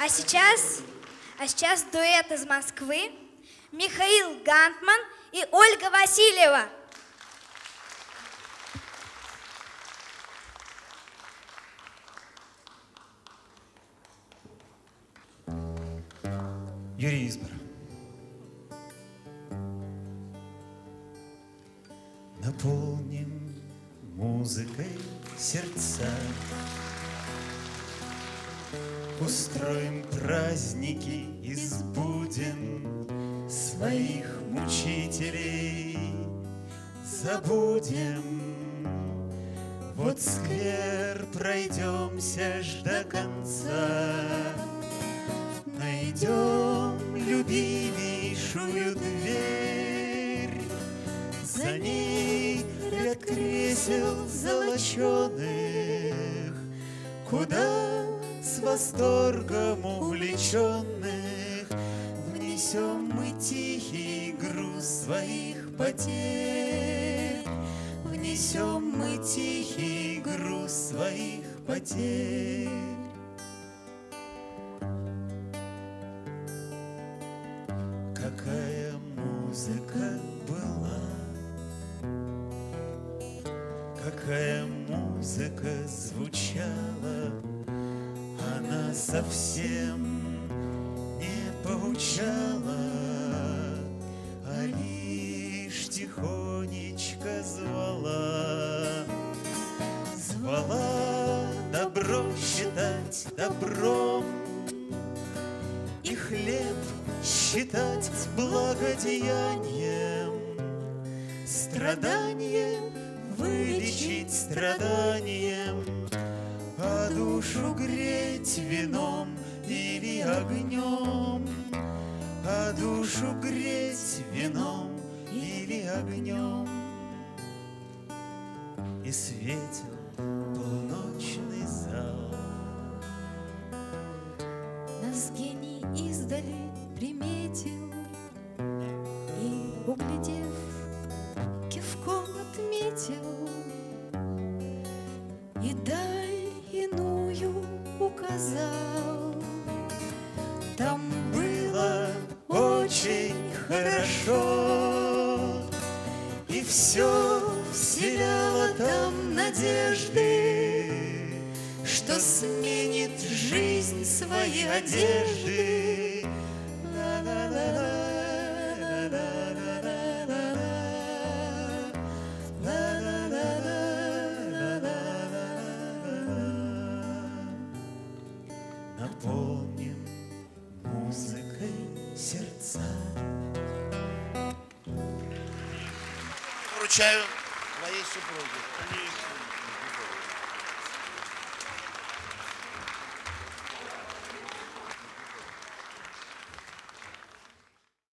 А сейчас дуэт из Москвы Михаил Гантман и Ольга Васильева. Юрий Избор. Наполним музыкой сердца, устроим праздники, избудем своих мучителей, забудем. Вот сквер пройдемся ж до конца, найдем любимейшую дверь, за ней ряд кресел золоченых, куда с восторгом увлеченных внесем мы тихий груз своих потерь, внесем мы тихий груз своих потерь. Какая музыка была, какая музыка звучала, она совсем не поучала, а лишь тихонечко звала. Звала добро считать добром и хлеб считать благодеянием, страдание вылечить страданием, а душу греть вином или огнем, а душу греть вином или огнем. И светил полночный зал, нас гений издали приметил и, углядев, кивком отметил и даль иную указал. Там было очень хорошо, и все вселяло там надежды, что сменит жизнь свои одежды. Наполним музыкой сердца. Вручаю моей супруге.